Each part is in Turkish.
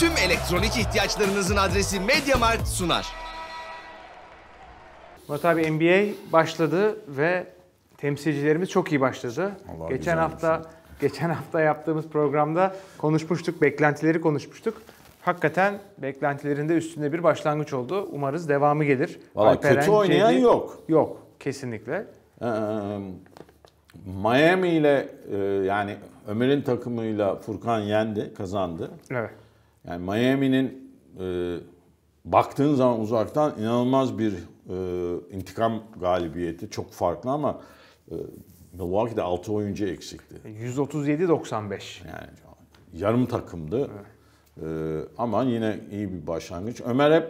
tüm elektronik ihtiyaçlarınızın adresi MediaMarkt sunar. Murat abi, NBA başladı ve temsilcilerimiz çok iyi başladı. Allah geçen hafta yaptığımız programda konuşmuştuk, beklentileri konuşmuştuk. Hakikaten beklentilerinde üstünde bir başlangıç oldu. Umarız devamı gelir. Vallahi kötü oynayan Cedi yok. Yok, kesinlikle. Miami ile yani Ömer'in takımıyla Furkan yendi, kazandı. Evet. Yani Miami'nin baktığın zaman uzaktan inanılmaz bir intikam galibiyeti. Çok farklı ama Milwaukee'de 6 oyuncu eksikti. 137-95. Yani yarım takımdı. Evet. Ama yine iyi bir başlangıç. Ömer hep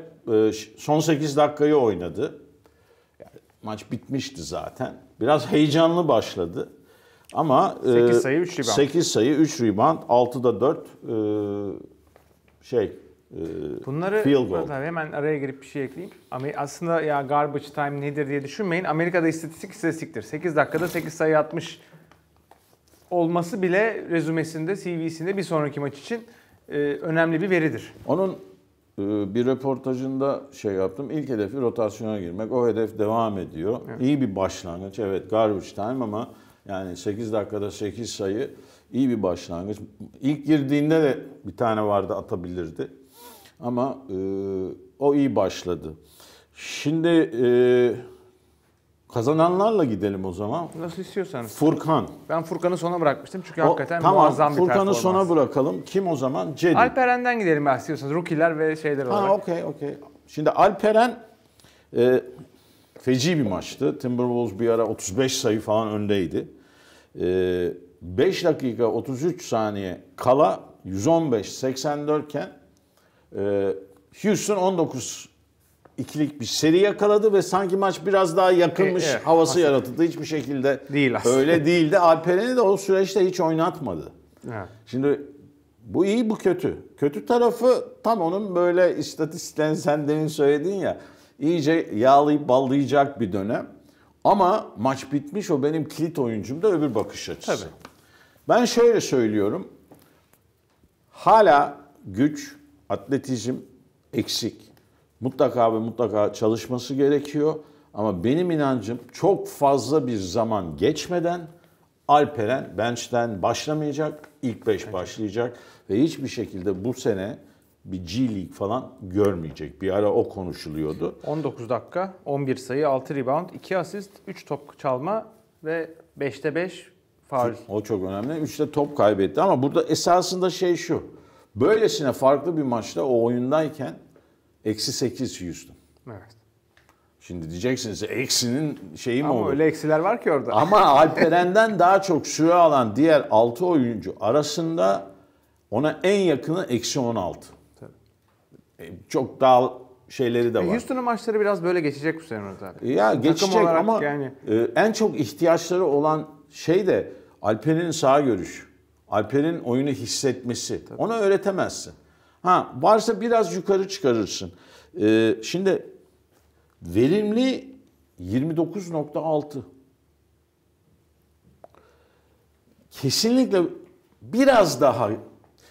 son 8 dakikayı oynadı. Yani maç bitmişti zaten. Biraz heyecanlı başladı. Ama 8 sayı 3 rebound. 8 sayı 3 rebound. 6'da 4 bunları field goal. Hemen araya girip bir şey ekleyeyim. Ama aslında ya garbage time nedir diye düşünmeyin. Amerika'da istatistiktir. 8 dakikada 8 sayı atmış olması bile rezümesinde, CV'sinde bir sonraki maç için önemli bir veridir. Onun bir röportajında şey yaptım. İlk hedefi rotasyona girmek. O hedef devam ediyor. Evet. İyi bir başlangıç. Evet, garbage time ama yani 8 dakikada 8 sayı iyi bir başlangıç. İlk girdiğinde de bir tane vardı, atabilirdi. Ama o iyi başladı. Şimdi kazananlarla gidelim o zaman. Nasıl istiyorsanız. Furkan. Ben Furkan'ı sona bırakmıştım çünkü hakikaten muazzam bir performans. Furkan'ı sona bırakalım. Kim o zaman? Cedi. Alperen'den gidelim istiyorsanız. Rookie'ler ve şeyler olarak. Okey. Şimdi Alperen feci bir maçtı. Timberwolves bir ara 35 sayı falan öndeydi. 5 dakika 33 saniye kala 115-84 iken Houston 19 ikilik bir seri yakaladı ve sanki maç biraz daha yakınmış havası yaratıldı. Hiçbir şekilde değil aslında. Öyle değildi. Alperen'i de o süreçte hiç oynatmadı. Evet. Şimdi bu iyi, bu kötü. Kötü tarafı tam onun böyle istatistiklerin, sen demin söyledin ya, iyice yağlayıp ballayacak bir dönem. Ama maç bitmiş, o benim kilit oyuncum da öbür bakış açısı. Tabii. Ben şöyle söylüyorum. Hala güç, atletizm eksik. Mutlaka ve mutlaka çalışması gerekiyor. Ama benim inancım çok fazla bir zaman geçmeden Alperen bench'ten başlamayacak. İlk 5 başlayacak. Ve hiçbir şekilde bu sene bir G League falan görmeyecek. Bir ara o konuşuluyordu. 19 dakika, 11 sayı, 6 rebound, 2 asist, 3 top çalma ve 5'te 5 faul. O çok önemli. 3'te top kaybetti ama burada esasında şey şu. Böylesine farklı bir maçta o oyundayken -8 Houston. Evet. Şimdi diyeceksiniz eksinin şeyi mi olur? Ama öyle eksiler var ki orada. Ama Alperen'den daha çok süre alan diğer 6 oyuncu arasında ona en yakını -16. Tabii. Çok daha şeyleri de var. Houston'un maçları biraz böyle geçecek bu sene zaten. Ya geçecek ama yani en çok ihtiyaçları olan şey de Alperen'in sağ görüşü. Alperen'in oyunu hissetmesi. Tabii. Ona öğretemezsin. Varsa biraz yukarı çıkarırsın. Şimdi verimli 29.6. Kesinlikle biraz daha.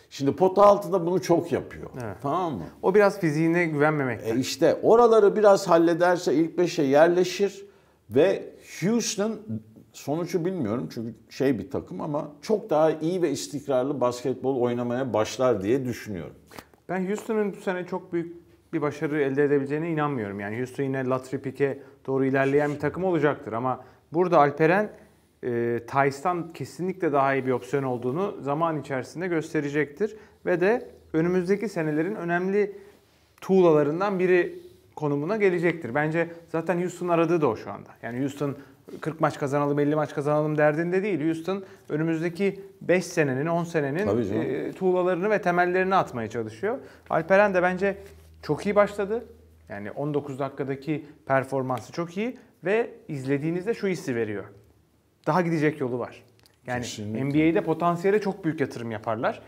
Şimdi pot altında bunu çok yapıyor. Evet. Tamam mı? O biraz fiziğine güvenmemekten. İşte oraları biraz hallederse ilk 5'e yerleşir ve Houston, sonucu bilmiyorum çünkü şey bir takım, ama çok daha iyi ve istikrarlı basketbol oynamaya başlar diye düşünüyorum. Ben Houston'ın bu sene çok büyük bir başarı elde edebileceğine inanmıyorum. Yani Houston yine lottery pick'e doğru ilerleyen bir takım olacaktır ama burada Alperen Tyson kesinlikle daha iyi bir opsiyon olduğunu zaman içerisinde gösterecektir ve de önümüzdeki senelerin önemli tuğlalarından biri konumuna gelecektir. Bence zaten Houston aradığı da o şu anda. Yani Houston 40 maç kazanalım, 50 maç kazanalım derdinde değil. Houston önümüzdeki 5 senenin, 10 senenin tuğlalarını ve temellerini atmaya çalışıyor. Alperen de bence çok iyi başladı. Yani 19 dakikadaki performansı çok iyi ve izlediğinizde şu hissi veriyor. Daha gidecek yolu var. Yani kesinlikle. NBA'de potansiyele çok büyük yatırım yaparlar.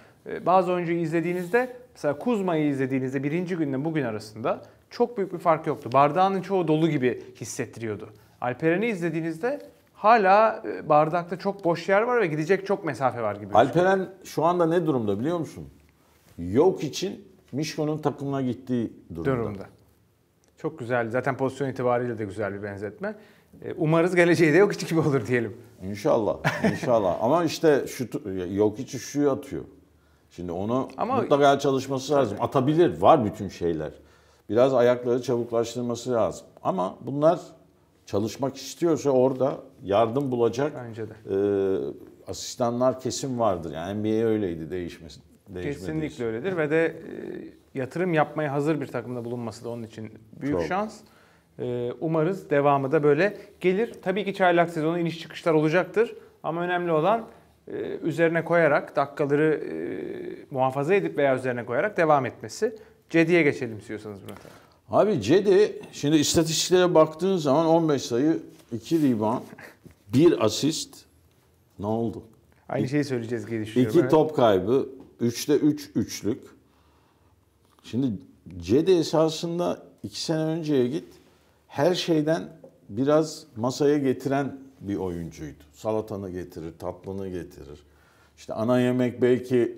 Bazı oyuncuyu izlediğinizde, mesela Kuzma'yı izlediğinizde birinci günden bugün arasında çok büyük bir fark yoktu. Bardağının çoğu dolu gibi hissettiriyordu. Alperen'i izlediğinizde hala bardakta çok boş yer var ve gidecek çok mesafe var gibi. Alperen şu anda ne durumda biliyor musun? Yok için Mişko'nun takımına gittiği durumda. Çok güzel. Zaten pozisyon itibariyle de güzel bir benzetme. Umarız geleceği de Jokic gibi olur diyelim. İnşallah. İnşallah. Ama işte Jokic şuyu atıyor. Şimdi onu mutlaka çalışması lazım. Atabilir. Var bütün şeyler. Biraz ayakları çabuklaştırması lazım. Ama bunlar çalışmak istiyorsa orada yardım bulacak. Bence de. Asistanlar kesin vardır. Yani NBA öyleydi, değişmesin. Kesinlikle öyledir ve de yatırım yapmaya hazır bir takımda bulunması da onun için büyük şans. Umarız devamı da böyle gelir. Tabii ki çaylak sezonu iniş çıkışlar olacaktır ama önemli olan üzerine koyarak, dakikaları muhafaza edip veya üzerine koyarak devam etmesi. Cedi'ye geçelim istiyorsanız Murat abi. Abi Cedi, şimdi istatistiklere baktığın zaman 15 sayı, 2 rebound, 1 asist. Ne oldu? Aynı şeyi söyleyeceğiz diye düşünüyorum. 2 top kaybı, 3'te 3 üçlük. Şimdi Cedi esasında 2 sene önceye git, her şeyden biraz masaya getiren bir oyuncuydu. Salatanı getirir, tatlını getirir. İşte ana yemek belki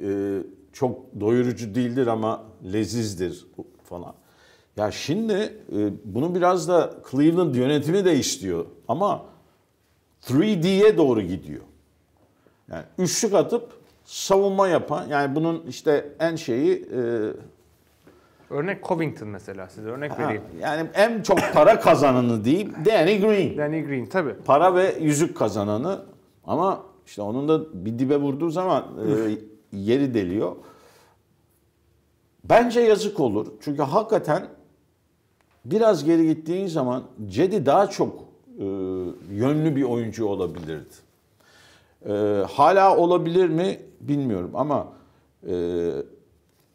çok doyurucu değildir ama lezizdir falan. Ya şimdi bunu biraz da Cleveland yönetimi de istiyor ama 3D'ye doğru gidiyor. Yani üçlük atıp savunma yapan, yani bunun işte en şeyi... Örnek Covington mesela, size örnek vereyim. Yani en çok para kazananı diyeyim, Danny Green. Danny Green tabii. Para ve yüzük kazananı ama işte onun da bir dibe vurduğu zaman yeri deliyor. Bence yazık olur. Çünkü hakikaten biraz geri gittiğin zaman Cedi daha çok yönlü bir oyuncu olabilirdi. Hala olabilir mi bilmiyorum ama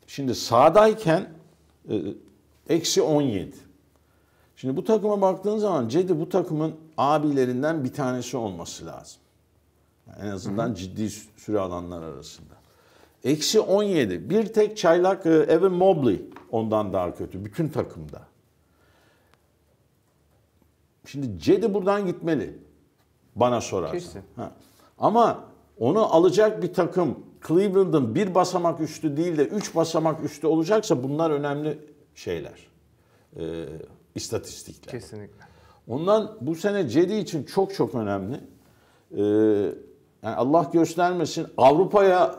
şimdi sahadayken eksi 17. Şimdi bu takıma baktığın zaman Cedi bu takımın abilerinden bir tanesi olması lazım. Yani en azından ciddi süre alanlar arasında. Eksi 17. Bir tek çaylak Evan Mobley ondan daha kötü. Bütün takımda. Şimdi Cedi buradan gitmeli. Bana sorarsan. Ama onu alacak bir takım Cleveland'ın bir basamak üstü değil de 3 basamak üstü olacaksa bunlar önemli şeyler. İstatistikler. Kesinlikle. Ondan bu sene Cedi için çok çok önemli. Yani Allah göstermesin Avrupa'ya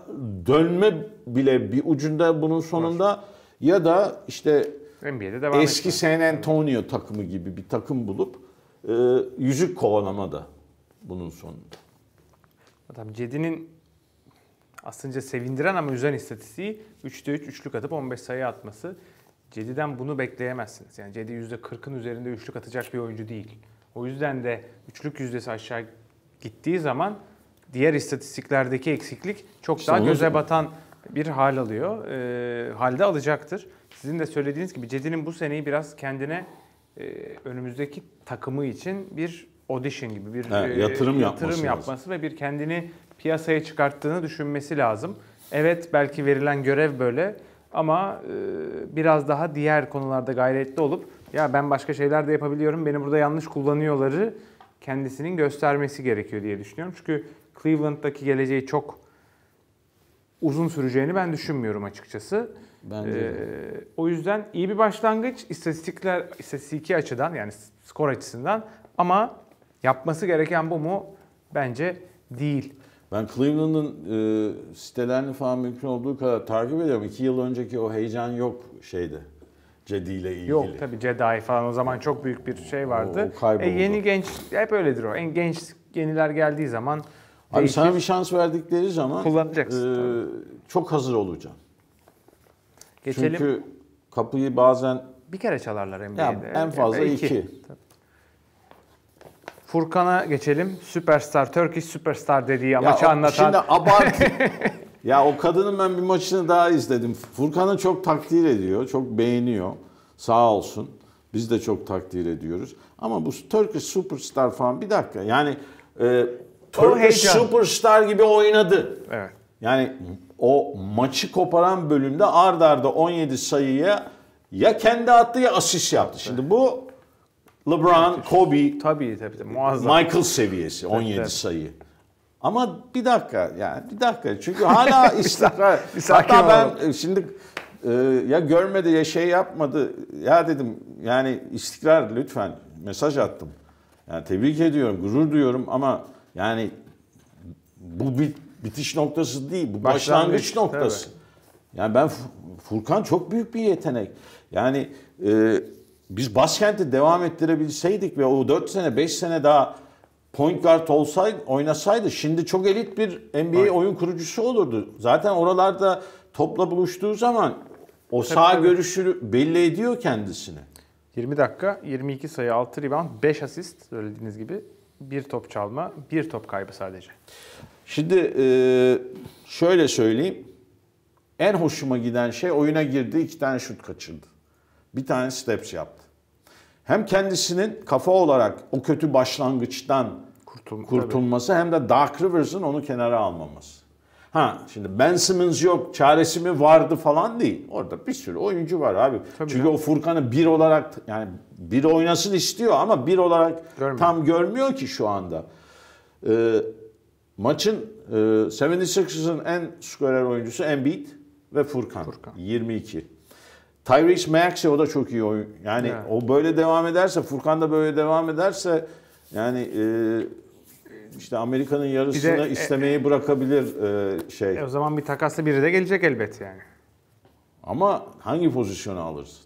dönme bile bir ucunda bunun sonunda ya da işte NBA'de devam eski San Antonio takımı gibi bir takım bulup yüzük kovalama da bunun sonunda. Adam Cedi'nin aslında sevindiren ama üzen istatistiği 3'te 3 üçlük atıp 15 sayı atması. Cedi'den bunu bekleyemezsiniz. Yani Cedi %40'ın üzerinde üçlük atacak bir oyuncu değil. O yüzden de üçlük yüzdesi aşağı gittiği zaman diğer istatistiklerdeki eksiklik çok daha göze batan bir hal alıyor. Halde alacaktır. Sizin de söylediğiniz gibi Cedi'nin bu seneyi biraz kendine önümüzdeki takımı için bir audition gibi bir yatırım yapması ve bir kendini piyasaya çıkarttığını düşünmesi lazım. Evet belki verilen görev böyle ama biraz daha diğer konularda gayretli olup ya ben başka şeyler de yapabiliyorum, beni burada yanlış kullanıyorları kendisinin göstermesi gerekiyor diye düşünüyorum. Çünkü Cleveland'daki geleceği çok uzun süreceğini ben düşünmüyorum açıkçası. O yüzden iyi bir başlangıç istatistik açıdan, yani skor açısından. Ama yapması gereken bu mu? Bence değil. Ben Cleveland'ın sitelerini falan mümkün olduğu kadar takip ediyorum. 2 yıl önceki o heyecan yok şeydi. Cedi ile ilgili. Yok tabii Cedi falan o zaman çok büyük bir şey vardı. Yeni genç, hep öyledir o. En genç yeniler geldiği zaman. Abi değişir. Sana bir şans verdikleri zaman kullanacaksın. Çok hazır olacaksın. Geçelim. Çünkü kapıyı bazen... Bir kere çalarlar NBA'de. Ya, en fazla iki. Furkan'a geçelim. Süperstar, Turkish Süperstar dediği amaçı anlatan. Şimdi abartı. Ya o kadının ben bir maçını daha izledim. Furkan'ı çok takdir ediyor, çok beğeniyor. Sağ olsun. Biz de çok takdir ediyoruz. Ama bu Turkish Süperstar falan bir dakika. Yani Turkish Süperstar gibi oynadı. Evet. Yani o maçı koparan bölümde ardarda 17 sayıya ya kendi attı ya asist yaptı. Şimdi bu LeBron, Kobe, tabii, muazzam. Michael seviyesi 17 sayı. Ama bir dakika, yani bir dakika çünkü hala istikrar. Hatta ben şimdi ya görmedi ya şey yapmadı. Ya dedim yani istikrar lütfen, mesaj attım. Yani tebrik ediyorum, gurur duyuyorum ama yani bu bitiş noktası değil, bu başlangıç noktası. Tabii. Yani ben Furkan çok büyük bir yetenek. Yani biz Baskent'i devam ettirebilseydik ve o 4 sene 5 sene daha point guard olsaydı, oynasaydı şimdi çok elit bir NBA evet. oyun kurucusu olurdu. Zaten oralarda topla buluştuğu zaman o sağ görüşü belli ediyor kendisini. 20 dakika, 22 sayı, 6 rebound, 5 asist söylediğiniz gibi. Bir top çalma, bir top kaybı sadece. Şimdi şöyle söyleyeyim. En hoşuma giden şey oyuna girdi, 2 tane şut kaçırdı. Bir tane steps yaptı. Hem kendisinin kafa olarak o kötü başlangıçtan kurtulması tabii. hem de Dark Rivers'ın onu kenara almaması. Ha şimdi Ben Simmons yok, çaresi mi vardı falan değil. Orada bir sürü oyuncu var abi. Tabii çünkü o Furkan'ı bir olarak yani bir oynasın istiyor ama bir olarak tam görmüyor ki şu anda. Maçın 76ers'ın en skorer oyuncusu Embiid ve Furkan. 22. Tyrese Maxey o da çok iyi oyun. Yani evet. o böyle devam ederse, Furkan da böyle devam ederse yani işte Amerika'nın yarısını de, istemeyi bırakabilir şey. O zaman bir takaslı biri de gelecek elbet yani. Ama hangi pozisyonu alırsın?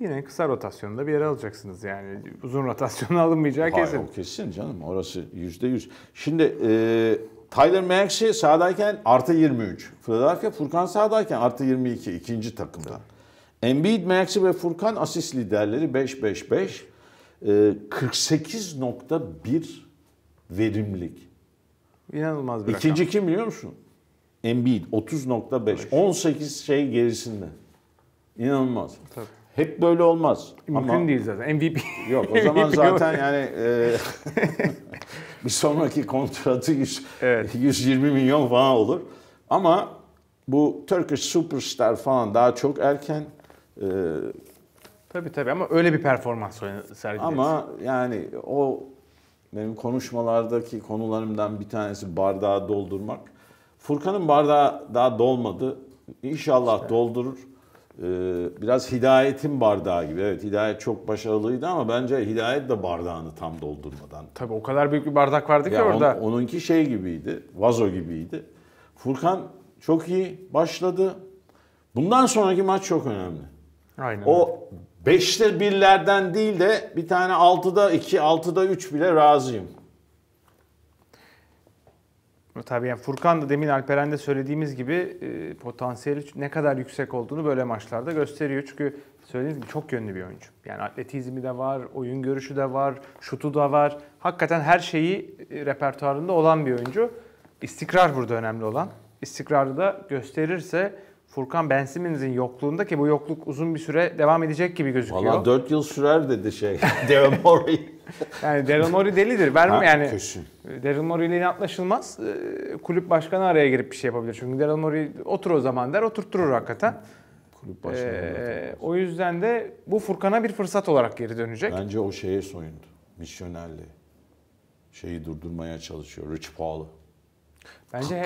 Yine kısa rotasyonda bir yere alacaksınız yani. Uzun rotasyonu alınmayacağı kesin. O kesin canım. Orası %100. Şimdi Tyler Maxey sahadayken artı 23. Philadelphia Furkan sahadayken artı 22. ikinci takımda. Evet. Embiid, Maxey ve Furkan asist liderleri 5-5-5. 48.1 verimlilik. İnanılmaz bir rakam. İkinci kim biliyor musun? Embiid 30.5. 18 şey gerisinde. İnanılmaz. Tabii. Hep böyle olmaz. Mümkün ama değil zaten. MVP. Yok o zaman zaten yani bir sonraki kontratı 120 milyon falan olur. Ama bu Turkish Superstar falan daha çok erken. Tabii tabii ama öyle bir performans sergiledi. Ama yani o benim konuşmalardaki konularımdan bir tanesi bardağı doldurmak. Furkan'ın bardağı daha dolmadı. İnşallah işte doldurur. Biraz Hidayet'in bardağı gibi. Evet Hidayet çok başarılıydı ama bence Hidayet de bardağını tam doldurmadan. Tabii o kadar büyük bir bardak vardı ki ya orada. Onunki şey gibiydi, vazo gibiydi. Furkan çok iyi başladı. Bundan sonraki maç çok önemli. Aynen. O 5'te 1'lerden değil de bir tane 6'da 2, 6'da 3 bile razıyım. Tabii yani Furkan da demin Alperen'de söylediğimiz gibi potansiyeli ne kadar yüksek olduğunu böyle maçlarda gösteriyor. Çünkü söylediğiniz gibi çok yönlü bir oyuncu. Yani atletizmi de var, oyun görüşü de var, şutu da var. Hakikaten her şeyi repertuarında olan bir oyuncu. İstikrar burada önemli olan. İstikrarı da gösterirse Furkan Ben Simmons'in yokluğunda ki bu yokluk uzun bir süre devam edecek gibi gözüküyor. Valla 4 yıl sürer dedi şey Daryl Morey. Yani Daryl Morey delidir. Yani Daryl Morey ile inatlaşılmaz. Kulüp başkanı araya girip bir şey yapabilir. Çünkü Daryl Morey otur o zaman der, oturtturur hakikaten. Kulüp başkanı o yüzden de bu Furkan'a bir fırsat olarak geri dönecek. Bence o şeye soyundu. Misyonerliği. Şeyi durdurmaya çalışıyor. Rich Paul'u.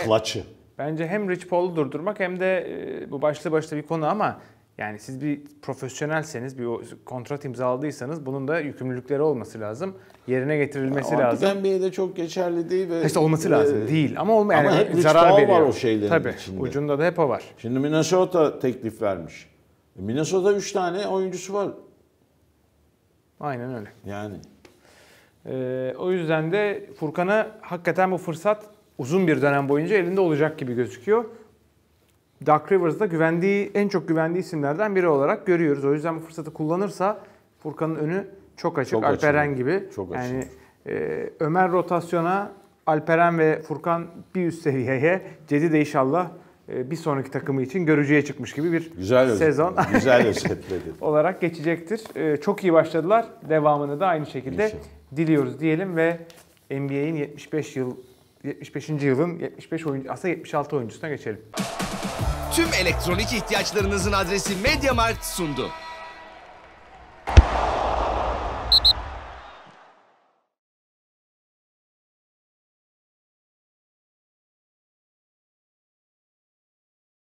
Clutch'ı. Bence hem Rich Paul'u durdurmak hem de bu başlı başta bir konu ama yani siz bir profesyonelseniz, bir kontrat imzaladıysanız bunun da yükümlülükleri olması lazım. Yerine getirilmesi lazım. NBA'de çok geçerli değil ve işte olması lazım değil ama olmayan yani hep zarar Rich Paul veriyor. Var o şeylerin tabii, içinde. Ucunda da hep o var. Şimdi Minnesota teklif vermiş. Minnesota 3 tane oyuncusu var. Aynen öyle. Yani o yüzden de Furkan'a hakikaten bu fırsat uzun bir dönem boyunca elinde olacak gibi gözüküyor. Doc Rivers'da en çok güvendiği isimlerden biri olarak görüyoruz. O yüzden bu fırsatı kullanırsa Furkan'ın önü çok açık. Çok Alperen açılır. Gibi. Çok yani Ömer rotasyona, Alperen ve Furkan bir üst seviyeye, Cedi de inşallah bir sonraki takımı için görücüye çıkmış gibi bir güzel sezon güzel olarak geçecektir. Çok iyi başladılar. Devamını da aynı şekilde İnşallah. Diliyoruz diyelim ve NBA'in 75. yılın 75 oyuncu, aslında 76 oyuncusuna geçelim. Tüm elektronik ihtiyaçlarınızın adresi MediaMarkt sundu.